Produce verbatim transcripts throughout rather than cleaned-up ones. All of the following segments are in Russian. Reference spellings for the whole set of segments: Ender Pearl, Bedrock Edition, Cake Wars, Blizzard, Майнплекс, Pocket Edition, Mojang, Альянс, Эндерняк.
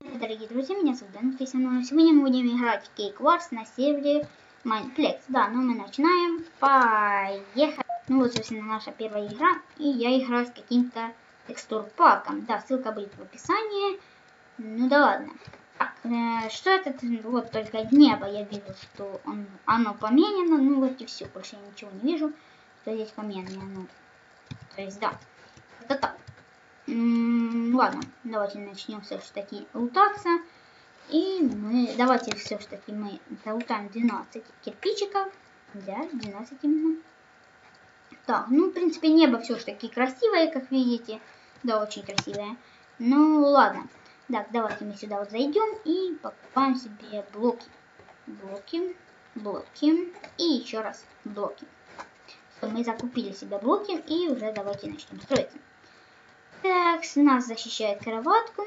Дорогие друзья, меня зовут Дэн, и сегодня мы будем играть в Cake Wars на сервере Майнплекс. Да, ну мы начинаем. Поехали. Ну вот, собственно, наша первая игра. И я играю с каким-то текстур-паком. Да, ссылка будет в описании. Ну да ладно. Так, э, что этот? Вот только небо я вижу, что он, оно поменено. Ну вот и все, больше я ничего не вижу, что здесь поменено. Ну, то есть, да. Это так. М-м, ладно, давайте начнем все же таки лутаться. И мы, давайте все же таки мы залутаем двенадцать кирпичиков. Да, двенадцать именно. Так, ну в принципе небо все же таки красивое, как видите. Да, очень красивое. Ну ладно. Так, давайте мы сюда вот зайдем и покупаем себе блоки. Блоки, блоки и еще раз блоки. Что мы закупили себе блоки и уже давайте начнем строиться. Так, нас защищает кроватку.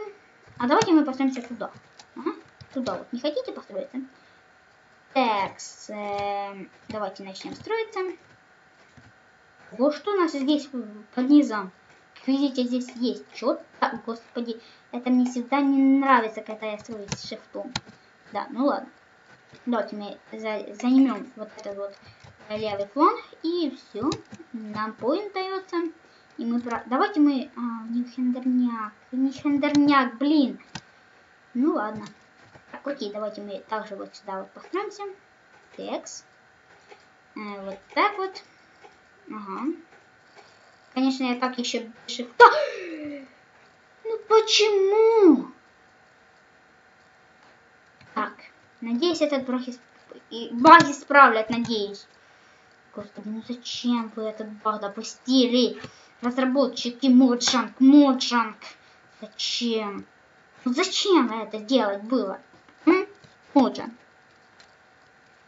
А давайте мы построимся туда. Ага, туда вот. Не хотите построиться? Так, э, давайте начнем строиться. Вот что у нас здесь по низам. Как видите, здесь есть чёрт. Так, господи, это мне всегда не нравится, когда я строюсь с шифтом. Да, ну ладно. Давайте мы за займем вот этот вот левый фланг. И все, нам поинт дается. И мы про... Давайте мы... А, не хендерняк. Не хендерняк, блин. Ну ладно. Так, окей, давайте мы также вот сюда вот построимся. Текс. Э, вот так вот. Ага. Конечно, я так еще шифта. Ну почему? Так. Надеюсь, этот баги, баги справлять, надеюсь. Господи, ну зачем вы этот баг допустили? Разработчики Mojang, Mojang. Зачем? Ну зачем это делать было? М? Mojang.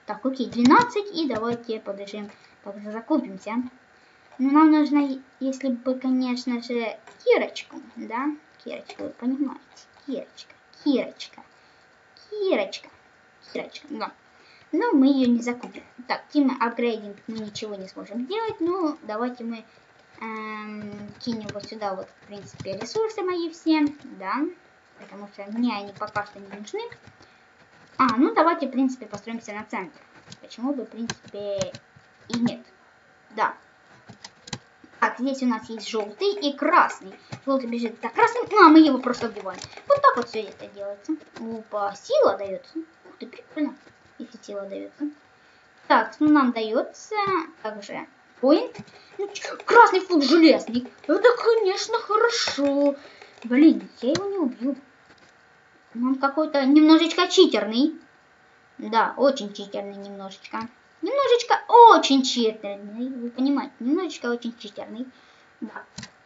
Так, окей, двенадцать. И давайте побежим, пока закупимся. Ну, нам нужно, если бы, конечно же, кирочку. Да? Кирочку, вы понимаете. Кирочка, кирочка, кирочка, кирочка. Да. Но мы ее не закупим. Так, тема апгрейдинг мы ничего не сможем делать. Ну, давайте мы... Эм, кинем вот сюда вот, в принципе, ресурсы мои все, да, потому что мне они пока что не нужны. А, ну давайте, в принципе, построимся на центр. Почему бы, в принципе, и нет. Да. Так, здесь у нас есть желтый и красный. Желтый бежит за красным, а мы его просто убиваем. Вот так вот все это делается. Опа, сила дается. Ух ты, прикольно, если сила дается. Так, ну нам дается также... Point. Красный флаг железный. Это, конечно, хорошо. Блин, я его не убью. Он какой-то немножечко читерный. Да, очень читерный немножечко. Немножечко очень читерный. Вы понимаете, немножечко очень читерный. Да.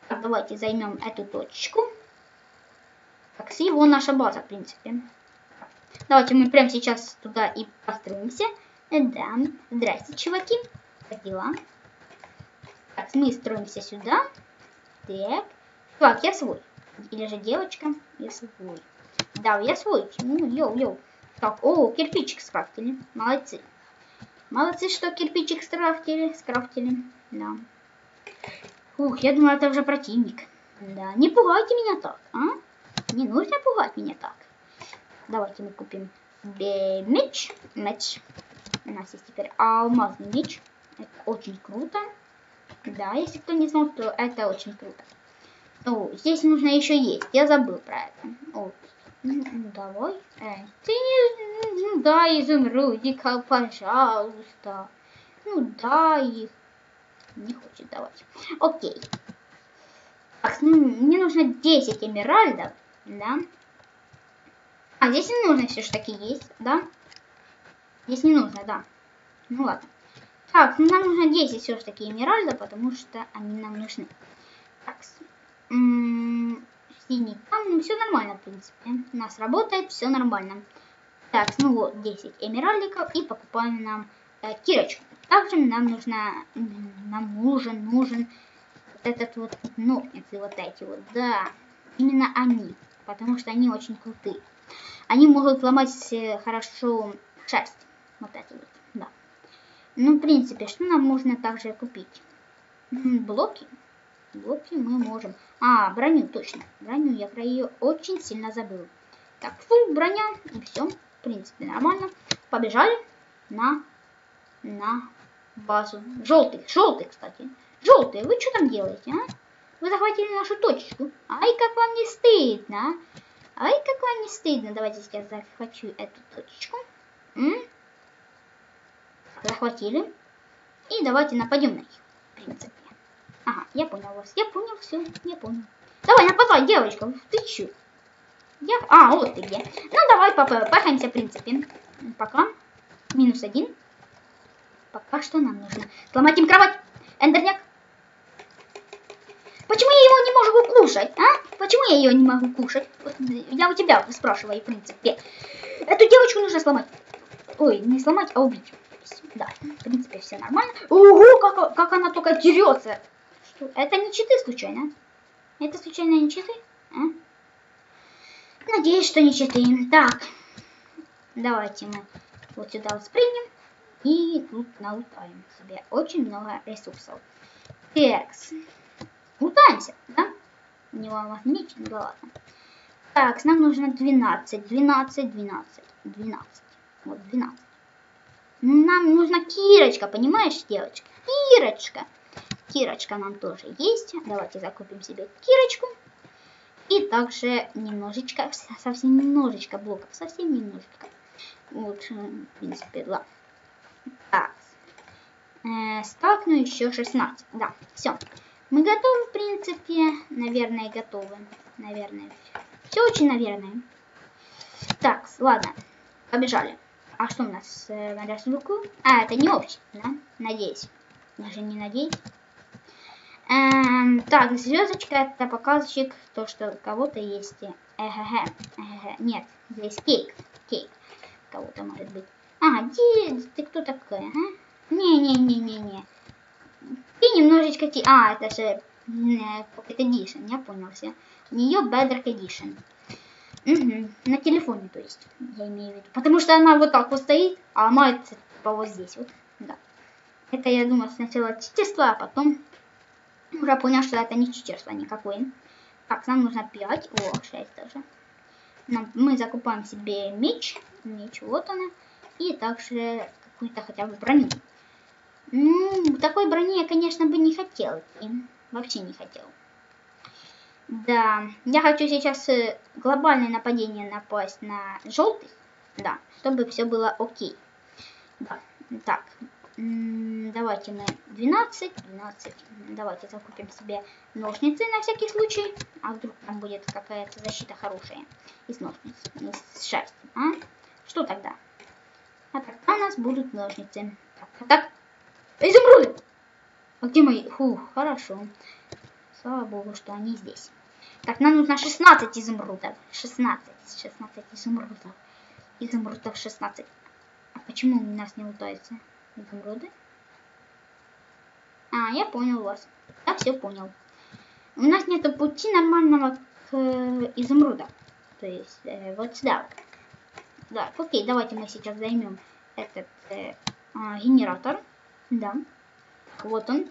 Так, давайте займем эту точечку. Так, с его наша база, в принципе. Давайте мы прямо сейчас туда и построимся. Да. Здрасте, чуваки. Как дела? Так, мы строимся сюда. Так. Чувак, я свой. Или же девочка. Я свой. Да, я свой. Ну, йоу-йоу. Так, о, кирпичик скрафтили. Молодцы. Молодцы, что кирпичик скрафтили. Скрафтили. Да. Ух, я думала, это уже противник. Да, не пугайте меня так, а? Не нужно пугать меня так. Давайте мы купим меч. Меч. У нас есть теперь алмазный меч. Это очень круто. Да, если кто не знал, то это очень круто. О, здесь нужно еще есть. Я забыл про это. О, давай. Э, ты не... Да, изумрудика, пожалуйста. Ну, да, их. Не хочет давать. Окей. Так, ну, мне нужно десять эмеральдов. Да. А здесь не нужно все же таки есть, да? Здесь не нужно, да. Ну, ладно. Так, ну нам нужно десять все же таки эмеральда, потому что они нам нужны. Так, м-м, синий там, ну все нормально, в принципе. У нас работает, все нормально. Так, ну вот, десять эмеральдиков и покупаем нам э, кирочку. Также нам нужно, нам нужен, нужен вот этот вот ножницы, вот эти вот, да. Именно они, потому что они очень крутые. Они могут ломать э, хорошо шерсть, вот эти вот, да. Ну, в принципе, что нам можно также купить? Блоки. Блоки мы можем. А, броню, точно. Броню я про ее очень сильно забыл. Так, фу, броня. Все, в принципе, нормально. Побежали на, на базу. Желтых, желтых, кстати. Желтые, вы что там делаете, а? Вы захватили нашу точечку. Ай, как вам не стыдно, а? Ай, как вам не стыдно. Давайте сейчас захвачу эту точечку. М? Захватили. И давайте нападем на них, в принципе. Ага, я понял вас. Я понял, все, я понял. Давай, нападай, девочка, ты чё? Я... А, вот ты где. Ну, давай попахаемся, в принципе. Пока. Минус один. Пока что нам нужно сломать им кровать. Эндерняк. Почему я его не могу кушать, а? Почему я ее не могу кушать? Вот я у тебя спрашиваю, в принципе. Эту девочку нужно сломать. Ой, не сломать, а убить. Да, в принципе, все нормально. Ого, как, как она только дерется. Что? Это не читы случайно? Это случайно не читы? А? Надеюсь, что не читы. Так, давайте мы вот сюда вот спрыгнем. И тут налутаем себе очень много ресурсов. Текс. Лутаемся, да? Не вам ничего, да ладно. Так, нам нужно двенадцать, двенадцать, двенадцать, двенадцать. Вот, двенадцать. Нам нужна кирочка, понимаешь, девочка? Кирочка. Кирочка нам тоже есть. Давайте закупим себе кирочку. И также немножечко, совсем немножечко блоков, совсем немножечко. Вот, в принципе, ладно. Так, э, стакну еще шестнадцать, да, все, мы готовы, в принципе, наверное, готовы, наверное, все очень, наверное. Так, ладно, побежали. А что у нас, э, рассылку? А, это не общий, да, надеюсь, даже не надеюсь. Эм, так, звездочка, это показчик, то, что у кого-то есть, э-гэ-гэ, э-гэ-гэ. Нет, здесь кейк, кейк, кого-то может быть. Ага, ты, ты кто такая, а? Не-не-не-не-не. Ты немножечко... Ти... А, это же Pocket Edition, я понял все. У нее Bedrock Edition. Угу. На телефоне, то есть, я имею в виду. Потому что она вот так вот стоит, а ломается типа вот здесь вот. Да. Это, я думаю, сначала читерство, а потом уже понял, что это не читерство никакое. Так, нам нужно пять, о, шесть даже. Нам... Мы закупаем себе меч. Меч, вот она. И также какую-то хотя бы броню. Ну, такой брони я, конечно, бы не хотел. И вообще не хотел. Да, я хочу сейчас глобальное нападение напасть на желтый. Да, чтобы все было окей. Да, так. Давайте мы двенадцать, двенадцать. Давайте закупим себе ножницы на всякий случай. А вдруг там будет какая-то защита хорошая из ножниц, из шерсти. А? Что тогда? А тогда у нас будут ножницы. Так, а так. Изумруды! А где мои? Фух, хорошо. Слава богу, что они здесь. Так, нам нужно шестнадцать изумрудов. шестнадцать. шестнадцать изумрудов. Изумрудов шестнадцать. А почему у нас не лутаются изумруды? А, я понял вас. Я все понял. У нас нету пути нормального к изумрудам. То есть, э, вот сюда вот. Да, окей, давайте мы сейчас займем этот э, а, генератор. Да, вот он.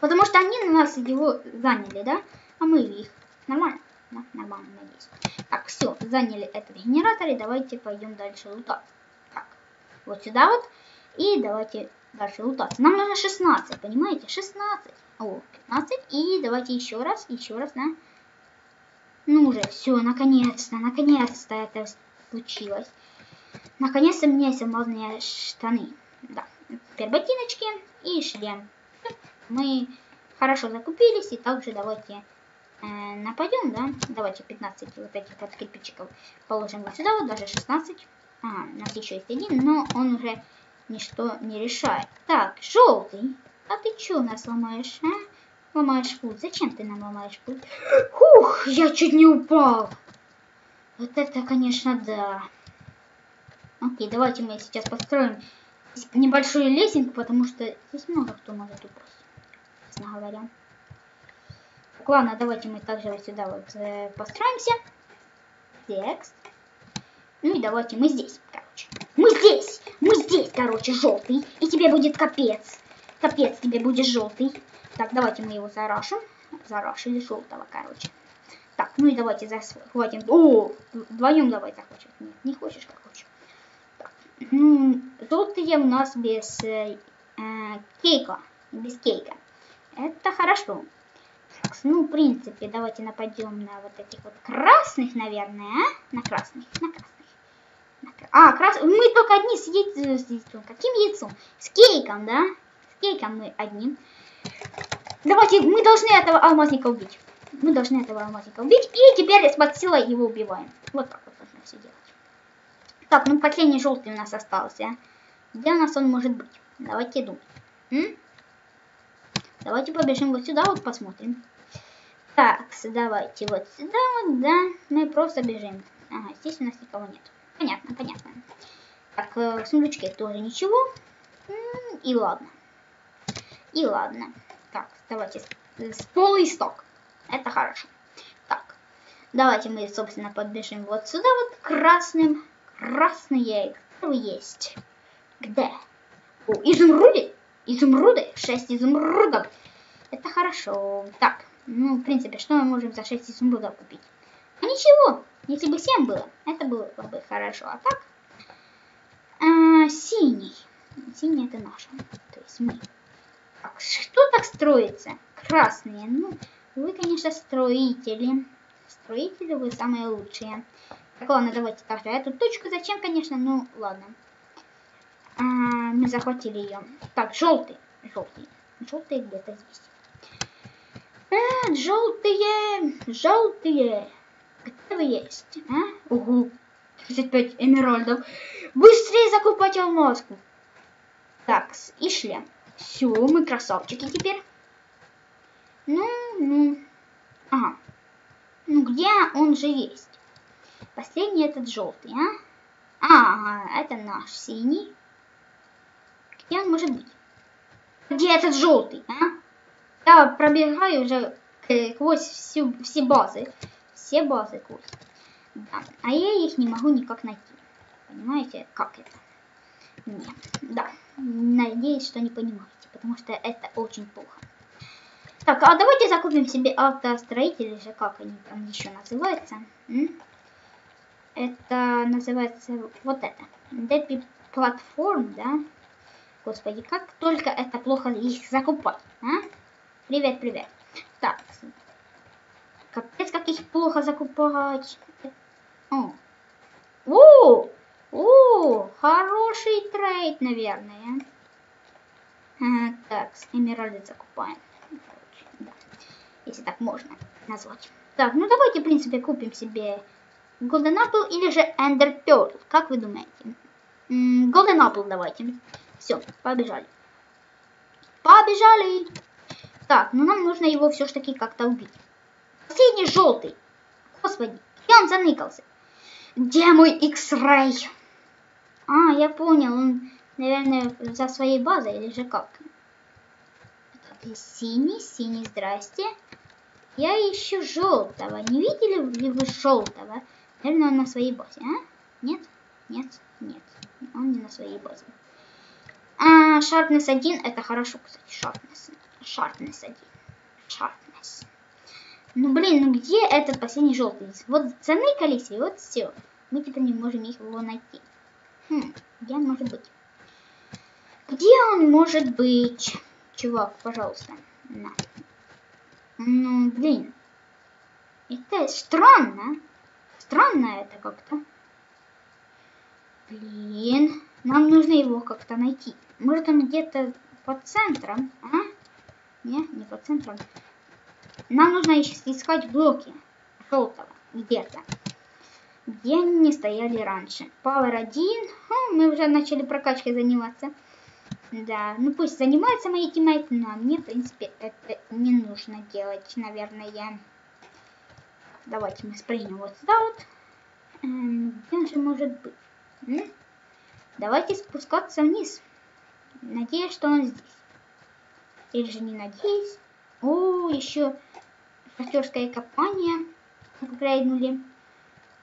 Потому что они у нас его заняли, да? А мы их. Нормально? Да, нормально, надеюсь. Так, все, заняли этот генератор. И давайте пойдем дальше лутать. Так, вот сюда вот. И давайте дальше лутать. Нам нужно шестнадцать, понимаете? шестнадцать. О, пятнадцать. И давайте еще раз, еще раз, да? Ну уже, все, наконец-то, наконец-то это... случилось. Наконец-то мне самозные штаны. Да. Теперь ботиночки и шлем. Мы хорошо закупились. И также давайте э, нападем, да? Давайте пятнадцать вот этих вот кирпичиков положим вот сюда. Вот даже шестнадцать. Ага, у нас еще есть один, но он уже ничто не решает. Так, желтый. А ты что у нас ломаешь, а? Ломаешь путь. Зачем ты нам ломаешь путь? Ух, я чуть не упал. Вот это, конечно, да. Окей, давайте мы сейчас построим небольшую лесенку, потому что здесь много кто может упасть, честно говоря. Так, ладно, давайте мы также вот сюда вот э, построимся. Текст. Ну и давайте мы здесь, короче. Мы здесь! Мы здесь, короче, желтый. И тебе будет капец. Капец тебе будет желтый. Так, давайте мы его зарашим. Зарашили желтого, короче. Так, Ну и давайте захватим. О, вдвоем давай захватим. Нет, не хочешь, как хочешь. Так. Золотые у нас без э, э, кейка. Без кейка. Это хорошо. Так, ну, в принципе, давайте нападем на вот этих вот красных, наверное. А? На красных, на красных. На кра... А, крас... мы только одни с яйцом. С яйцом. Каким яйцом? С кейком, да? С кейком мы одним. Давайте, мы должны этого алмазника убить. Мы должны этого алмазника убить. И теперь под силой его убиваем. Вот так вот нужно все делать. Так, ну последний желтый у нас остался. Где у нас он может быть? Давайте думать. М? Давайте побежим вот сюда, вот посмотрим. Так, давайте вот сюда, вот, да. Мы просто бежим. Ага, здесь у нас никого нет. Понятно, понятно. Так, в сундучке тоже ничего. И ладно. И ладно. Так, давайте полный сток. Это хорошо. Так, давайте мы, собственно, подбежим вот сюда, вот красным. Красные есть. Где? О, изумруды. Изумруды. шесть изумрудов. Это хорошо. Так, ну, в принципе, что мы можем за шесть изумрудов купить? А ничего. Если бы семь было, это было бы хорошо. А так, а, синий. Синий это наше. То есть мы. Так, что так строится? Красные. Ну, вы, конечно, строители. Строители вы самые лучшие. Так, ладно, давайте тогда эту точку. Зачем, конечно? Ну, ладно. А, мы захватили ее. Так, желтый. Желтый. Желтый где-то здесь. А, желтые. Желтые. Где вы есть? А? Угу. тридцать пять эмеральдов. Быстрее закупать алмазку. Так, и шлем. Все, мы красавчики теперь. Ну, ну. Ага. Ну, где он же есть? Последний этот желтый, а? А, это наш синий. Где он может быть? Где этот желтый, а? Я пробегаю уже сквозь всю, все базы. Все базы курс. Да. А я их не могу никак найти. Понимаете, как это? Нет. Да. Надеюсь, что не понимаете, потому что это очень плохо. Так, а давайте закупим себе автостроителей, или же как они там еще называются. М? Это называется вот это. Депи платформ, да? Господи, как только это плохо их закупать. А? Привет, привет. Так. Капец, как их плохо закупать. О, о, о, хороший трейд, наверное. А, так, эмеральды закупаем. Короче, да. Если так можно назвать. Так, ну давайте, в принципе, купим себе Golden Apple или же Ender Pearl. Как вы думаете? М-м, Golden Apple давайте. Все, побежали. Побежали. Так, ну нам нужно его все-таки как-то убить. Последний желтый. Господи, где он заныкался? Где мой X-Ray? А, я понял, он, наверное, за своей базой или же как? Так, синий, синий, здрасте. Я ищу желтого. Не видели ли вы желтого? Наверное, он на своей базе, а? Нет? Нет? Нет. Он не на своей базе. А, Sharpness один, это хорошо, кстати. Sharpness. Sharpness один. Sharpness. Ну, блин, ну где этот последний желтый? Вот заныкались, и вот все. Мы теперь не можем его найти. Хм, где он может быть? Где он может быть? Чувак, пожалуйста. На. Ну, блин. Это странно. Странно это как-то. Блин. Нам нужно его как-то найти. Может, он где-то под центром, а? Не, не под центром. Нам нужно искать блоки желтого где-то, где они не стояли раньше. Power один. О, мы уже начали прокачкой заниматься. Да, ну пусть занимаются мои тиммейты, но мне, в принципе, это не нужно делать, наверное. Давайте мы спрыгнем вот сюда вот. Эм, где он же может быть? М? Давайте спускаться вниз. Надеюсь, что он здесь. Или же не надеюсь. О, еще шахтерское копание апгрейднули.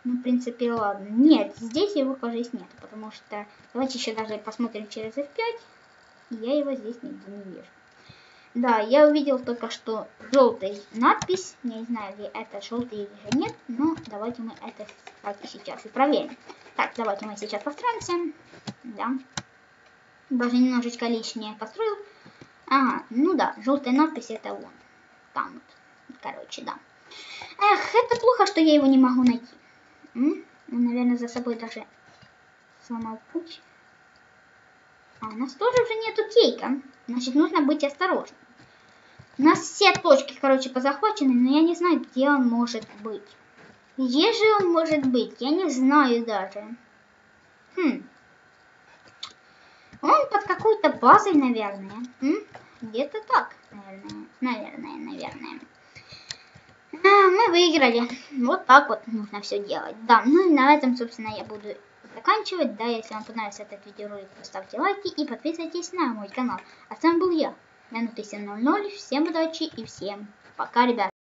Ну, в принципе, ладно. Нет, здесь его, кажется, нет, потому что... Давайте еще даже посмотрим через эф пять. Я его здесь нигде не вижу. Да, я увидел только что желтый надпись. Не знаю, ли это желтый или нет, но давайте мы это так сейчас и проверим. Так, давайте мы сейчас построимся. Да. Даже немножечко лишнее построил. Ага, ну да, желтая надпись это вон. Там вот. Короче, да. Эх, это плохо, что я его не могу найти. М? Он, наверное, за собой даже сломал путь. А у нас тоже уже нету кейка. Значит, нужно быть осторожным. У нас все точки, короче, позахвачены, но я не знаю, где он может быть. Где же он может быть? Я не знаю даже. Хм. Он под какой-то базой, наверное. Где-то так, наверное. Наверное, наверное. А, мы выиграли. Вот так вот нужно все делать. Да, ну и на этом, собственно, я буду заканчивать. Да, если вам понравился этот видеоролик, поставьте лайки и подписывайтесь на мой канал. А с вами был я, Минутый семь ноль ноль. Всем удачи и всем пока, ребят.